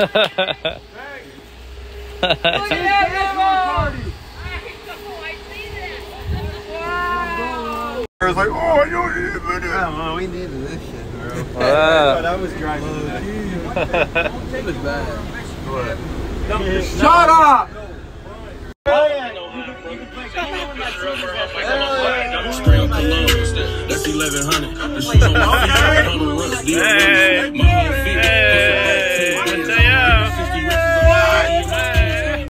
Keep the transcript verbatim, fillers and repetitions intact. I was like, oh, I don't need a minute. Oh, we needed this shit, bro. Wow. That was driving. Oh, that was bad. Shut up! Spray on colognes. That's eleven hundred. This is on my feet. I'm on the rust.